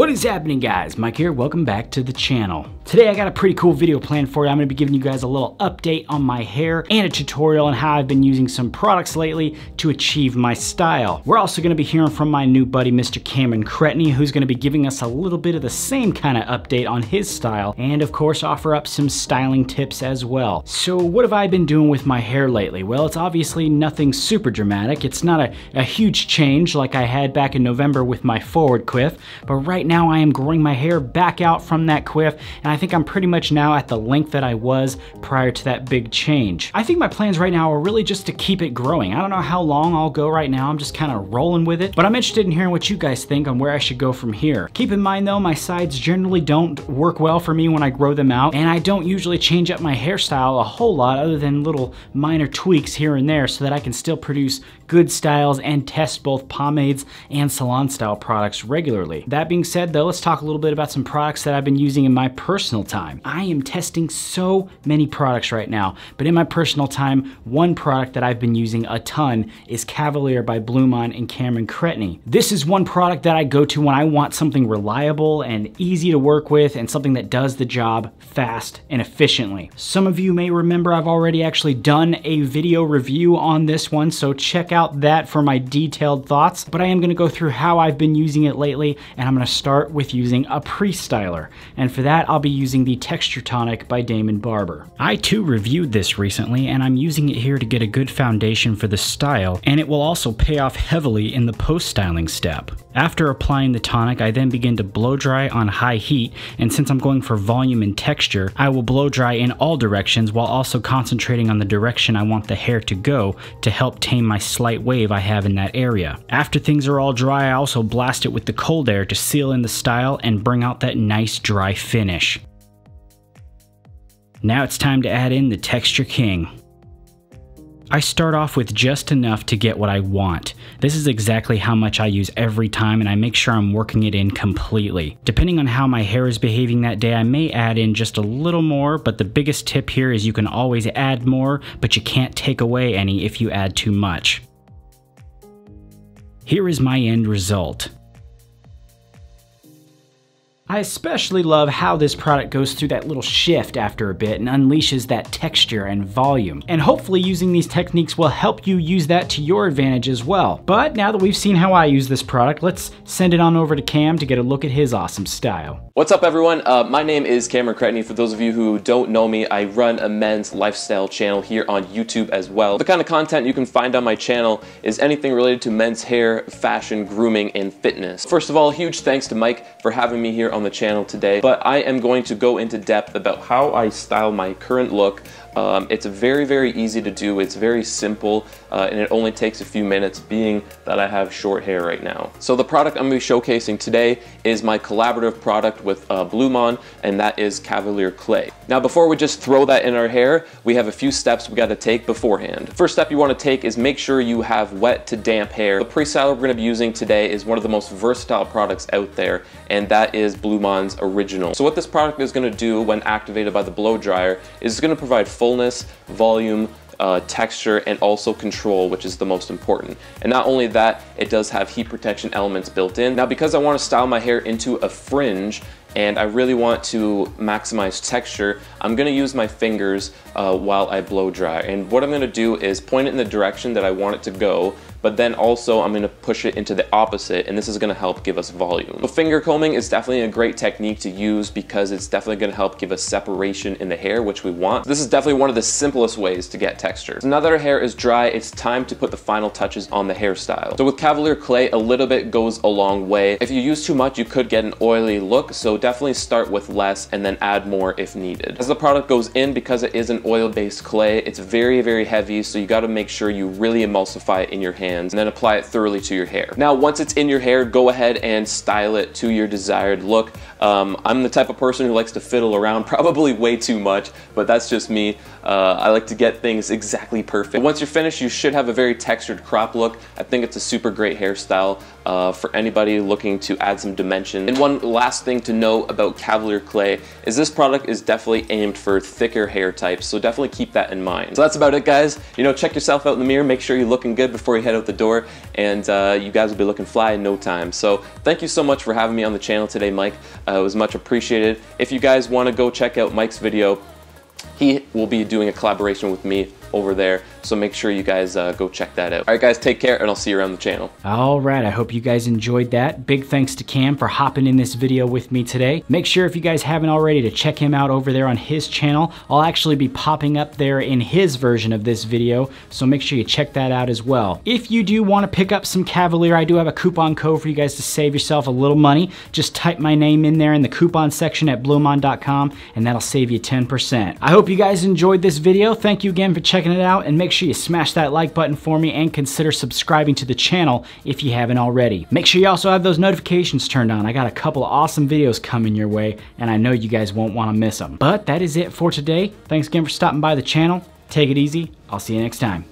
What is happening, guys? Mike here, welcome back to the channel. Today I got a pretty cool video planned for you. I'm gonna be giving you guys a little update on my hair and a tutorial on how I've been using some products lately to achieve my style. We're also gonna be hearing from my new buddy, Mr. Cameron Cretney, who's gonna be giving us a little bit of the same kind of update on his style and of course offer up some styling tips as well. So what have I been doing with my hair lately? Well, it's obviously nothing super dramatic. It's not a huge change like I had back in November with my forward quiff, but right now I am growing my hair back out from that quiff, and I think I'm pretty much now at the length that I was prior to that big change. I think my plans right now are really just to keep it growing. I don't know how long I'll go right now. I'm just kind of rolling with it, but I'm interested in hearing what you guys think on where I should go from here. Keep in mind though, my sides generally don't work well for me when I grow them out, and I don't usually change up my hairstyle a whole lot other than little minor tweaks here and there so that I can still produce good styles and test both pomades and salon style products regularly. That being said though, let's talk a little bit about some products that I've been using in my personal time. I am testing so many products right now, but in my personal time, one product that I've been using a ton is Cavalier by Blumaan and Cameron Cretney. This is one product that I go to when I want something reliable and easy to work with and something that does the job fast and efficiently. Some of you may remember I've already actually done a video review on this one, so check out that for my detailed thoughts, but I am gonna go through how I've been using it lately, and I'm gonna start with using a pre-styler. And for that, I'll be using the Texture Tonic by Damon Barber. I too reviewed this recently, and I'm using it here to get a good foundation for the style, and it will also pay off heavily in the post-styling step. After applying the tonic, I then begin to blow dry on high heat, and since I'm going for volume and texture, I will blow dry in all directions while also concentrating on the direction I want the hair to go to help tame my slight wave I have in that area. After things are all dry, I also blast it with the cold air to seal in the style and bring out that nice dry finish. Now it's time to add in the Texture King. I start off with just enough to get what I want. This is exactly how much I use every time, and I make sure I'm working it in completely. Depending on how my hair is behaving that day, I may add in just a little more, but the biggest tip here is you can always add more, but you can't take away any if you add too much. Here is my end result. I especially love how this product goes through that little shift after a bit and unleashes that texture and volume. And hopefully using these techniques will help you use that to your advantage as well. But now that we've seen how I use this product, let's send it on over to Cam to get a look at his awesome style. What's up everyone? My name is Cameron Cretney. For those of you who don't know me, I run a men's lifestyle channel here on YouTube as well. The kind of content you can find on my channel is anything related to men's hair, fashion, grooming, and fitness. First of all, huge thanks to Mike for having me here on the channel today, but I am going to go into depth about how I style my current look. It's very easy to do, it's very simple, and it only takes a few minutes being that I have short hair right now. So the product I'm going to be showcasing today is my collaborative product with Blumaan, and that is Cavalier Clay. Now before we just throw that in our hair, we have a few steps we got to take beforehand. First step you want to take is make sure you have wet to damp hair. The pre-styler we're going to be using today is one of the most versatile products out there, and that is Blumaan's Original. So what this product is going to do when activated by the blow dryer is it's going to provide fullness, volume, texture, and also control, which is the most important. And not only that, it does have heat protection elements built in. Now because I want to style my hair into a fringe, and I really want to maximize texture, I'm gonna use my fingers while I blow dry. And what I'm gonna do is point it in the direction that I want it to go, but then also I'm gonna push it into the opposite, and this is gonna help give us volume. So finger combing is definitely a great technique to use because it's definitely gonna help give us separation in the hair, which we want. This is definitely one of the simplest ways to get texture. So now that our hair is dry, it's time to put the final touches on the hairstyle. So with Cavalier Clay, a little bit goes a long way. If you use too much, you could get an oily look, so definitely start with less and then add more if needed. As the product goes in, because it is an oil-based clay, it's very heavy, so you got to make sure you really emulsify it in your hands and then apply it thoroughly to your hair. Now once it's in your hair, go ahead and style it to your desired look. I'm the type of person who likes to fiddle around probably way too much, but that's just me. I like to get things exactly perfect. Once you're finished, you should have a very textured crop look. I think it's a super great hairstyle. for anybody looking to add some dimension. And one last thing to know about Cavalier Clay is this product is definitely aimed for thicker hair types, so definitely keep that in mind. So that's about it, guys. You know, check yourself out in the mirror, make sure you're looking good before you head out the door, and you guys will be looking fly in no time. So thank you so much for having me on the channel today, Mike. It was much appreciated. If you guys want to go check out Mike's video, he will be doing a collaboration with me over there, so make sure you guys go check that out. All right, guys, take care, and I'll see you around the channel. All right, I hope you guys enjoyed that. Big thanks to Cam for hopping in this video with me today. Make sure, if you guys haven't already, to check him out over there on his channel. I'll actually be popping up there in his version of this video, so make sure you check that out as well. If you do want to pick up some Cavalier, I do have a coupon code for you guys to save yourself a little money. Just type my name in there in the coupon section at blumaan.com, and that'll save you 10%. I hope you guys enjoyed this video. Thank you again for checking it out, and make sure you smash that like button for me and consider subscribing to the channel if you haven't already. Make sure you also have those notifications turned on. I got a couple of awesome videos coming your way, and I know you guys won't want to miss them. But that is it for today. Thanks again for stopping by the channel. Take it easy. I'll see you next time.